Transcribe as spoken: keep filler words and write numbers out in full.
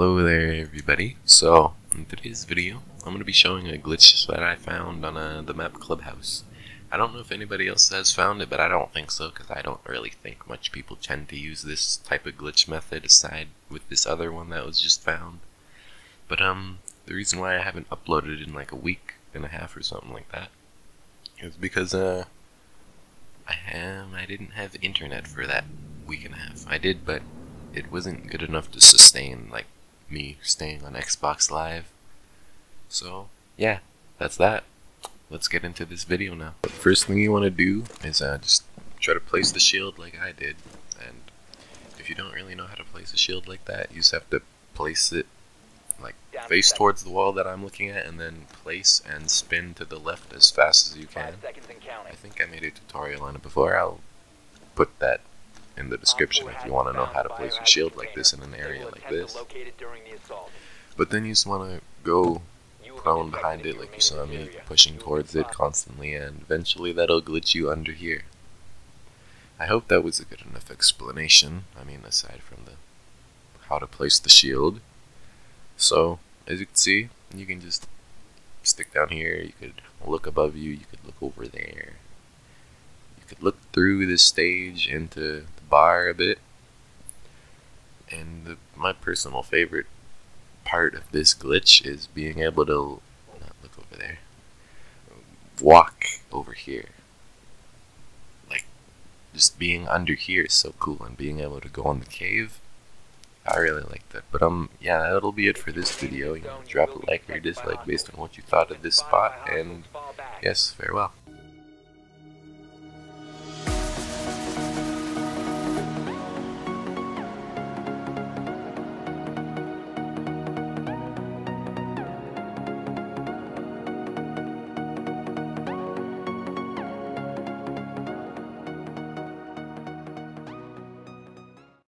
Hello there everybody. So in today's video I'm going to be showing a glitch that I found on uh, the map Club House. I don't know if anybody else has found it, but I don't think so, because I don't really think much people tend to use this type of glitch method aside with this other one that was just found. But um the reason why I haven't uploaded in like a week and a half or something like that is because uh I am I didn't have internet for that week and a half. I did, but it wasn't good enough to sustain like me staying on Xbox Live. So yeah, that's that. Let's get into this video now. The first thing you want to do is uh, just try to place the shield like I did. And if you don't really know how to place a shield like that, you just have to place it like face towards the wall that I'm looking at, and then place and spin to the left as fast as you can. I think I made a tutorial on it before. I'll put that in the description if you want to know how to place your shield like this in an area like this. But then you just want to go prone behind it like you saw me pushing towards it constantly, and eventually that'll glitch you under here. I hope that was a good enough explanation, I mean aside from the how to place the shield. So as you can see, you can just stick down here, you could look above you, you could look over there, you could look through this stage into bar a bit. And the, my personal favorite part of this glitch is being able to not look over there, walk over here. Like just being under here is so cool, and being able to go in the cave, I really like that. But um yeah, that'll be it for this video. You know, drop a like or dislike based on what you thought of this spot, and yes, farewell.